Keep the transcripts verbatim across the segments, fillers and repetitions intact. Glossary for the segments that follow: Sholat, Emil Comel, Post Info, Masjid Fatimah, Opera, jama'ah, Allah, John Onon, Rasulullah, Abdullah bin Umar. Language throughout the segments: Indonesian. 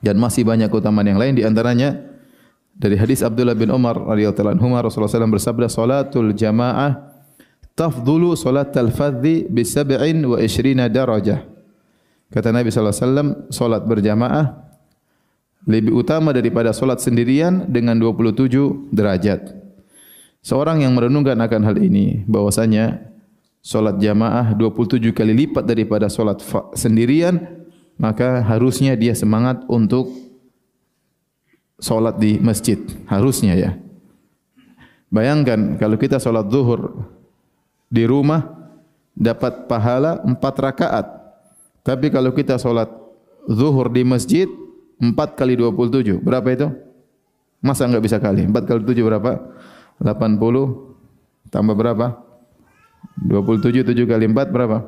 Dan masih banyak keutamaan yang lain, di antaranya dari hadis Abdullah bin Umar radhiyallahu anhu, Rasulullah shallallahu alaihi wasallam bersabda, "Salatul jamaah tafdhulu salatal fadhi bi sab'in wa ishrina darajah." Kata Nabi shallallahu alaihi wasallam, salat berjamaah lebih utama daripada salat sendirian dengan dua puluh tujuh derajat. Seorang yang merenungkan akan hal ini, bahwasanya salat jamaah dua puluh tujuh kali lipat daripada salat sendirian, maka harusnya dia semangat untuk salat di masjid, harusnya ya. Bayangkan kalau kita salat zuhur di rumah dapat pahala empat rakaat. Tapi kalau kita salat zuhur di masjid empat kali dua puluh tujuh, berapa itu? Masa enggak bisa kali? empat kali tujuh berapa? delapan puluh tambah berapa? dua puluh tujuh, tujuh kali empat berapa?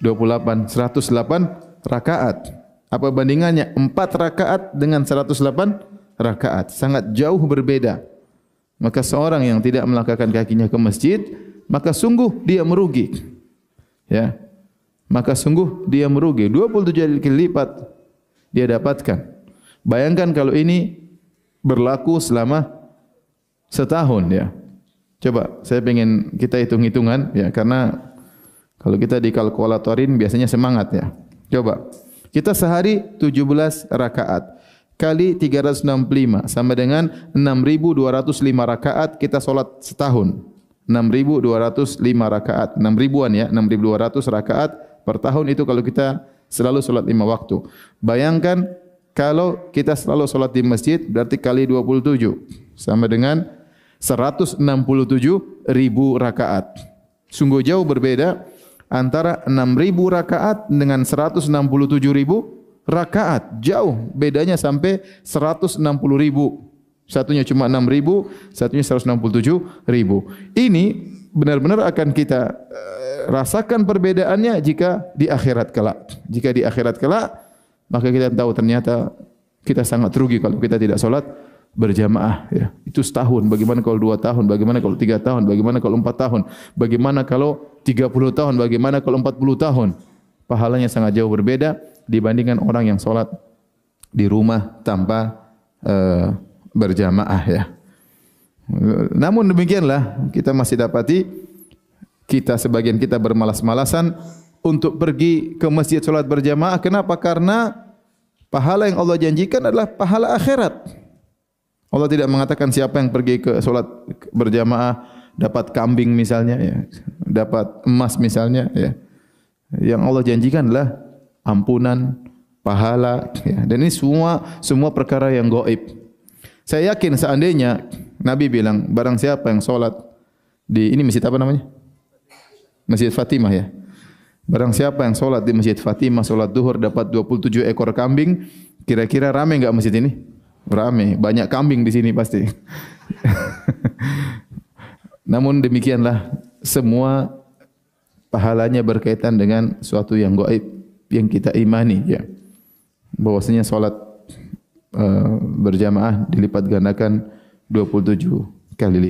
dua puluh delapan, seratus delapan rakaat. Apa bandingannya? empat rakaat dengan seratus delapan rakaat. Sangat jauh berbeda. Maka seorang yang tidak melangkahkan kakinya ke masjid, maka sungguh dia merugi. Ya. Maka sungguh dia merugi. dua puluh tujuh kali lipat dia dapatkan. Bayangkan kalau ini berlaku selama setahun ya. Coba saya pengen kita hitung-hitungan ya, karena kalau kita dikalkulatorin biasanya semangat ya. Coba kita sehari tujuh belas rakaat kali tiga ratus enam puluh lima sama dengan enam ribu dua ratus lima rakaat kita salat setahun. enam ribu dua ratus lima rakaat, enam ribuan ya, enam ribu dua ratus rakaat per tahun itu kalau kita selalu salat lima waktu. Bayangkan kalau kita selalu salat di masjid berarti kali dua puluh tujuh sama dengan seratus enam puluh tujuh ribu rakaat. Sungguh jauh berbeda antara enam ribu rakaat dengan seratus enam puluh tujuh ribu rakaat. Jauh bedanya sampai seratus enam puluh ribu. Satunya cuma enam ribu, satunya seratus enam puluh tujuh ribu. Ini benar-benar akan kita rasakan perbedaannya jika di akhirat kelak. Jika di akhirat kelak, maka kita tahu ternyata kita sangat rugi kalau kita tidak salat berjamaah ya. Itu setahun, bagaimana kalau dua tahun, bagaimana kalau tiga tahun, bagaimana kalau empat tahun, bagaimana kalau tiga puluh tahun, bagaimana kalau empat puluh tahun. Pahalanya sangat jauh berbeda dibandingkan orang yang sholat di rumah tanpa uh, berjamaah ya. Namun demikianlah kita masih dapati kita sebagian kita bermalas-malasan untuk pergi ke masjid sholat berjamaah. Kenapa? Karena pahala yang Allah janjikan adalah pahala akhirat. Allah tidak mengatakan siapa yang pergi ke salat berjamaah dapat kambing misalnya ya, dapat emas misalnya ya. Yang Allah janjikan adalah ampunan, pahala ya. Dan ini semua semua perkara yang gaib. Saya yakin seandainya Nabi bilang barang siapa yang salat di ini masjid apa namanya? Masjid Fatimah ya. Barang siapa yang salat di Masjid Fatimah salat zuhur dapat dua puluh tujuh ekor kambing, kira-kira ramai enggak masjid ini? Rame, banyak kambing di sini pasti. Namun demikianlah semua pahalanya berkaitan dengan suatu yang gaib yang kita imani ya. Bahwasanya salat uh, berjamaah dilipat gandakan dua puluh tujuh kali lipat.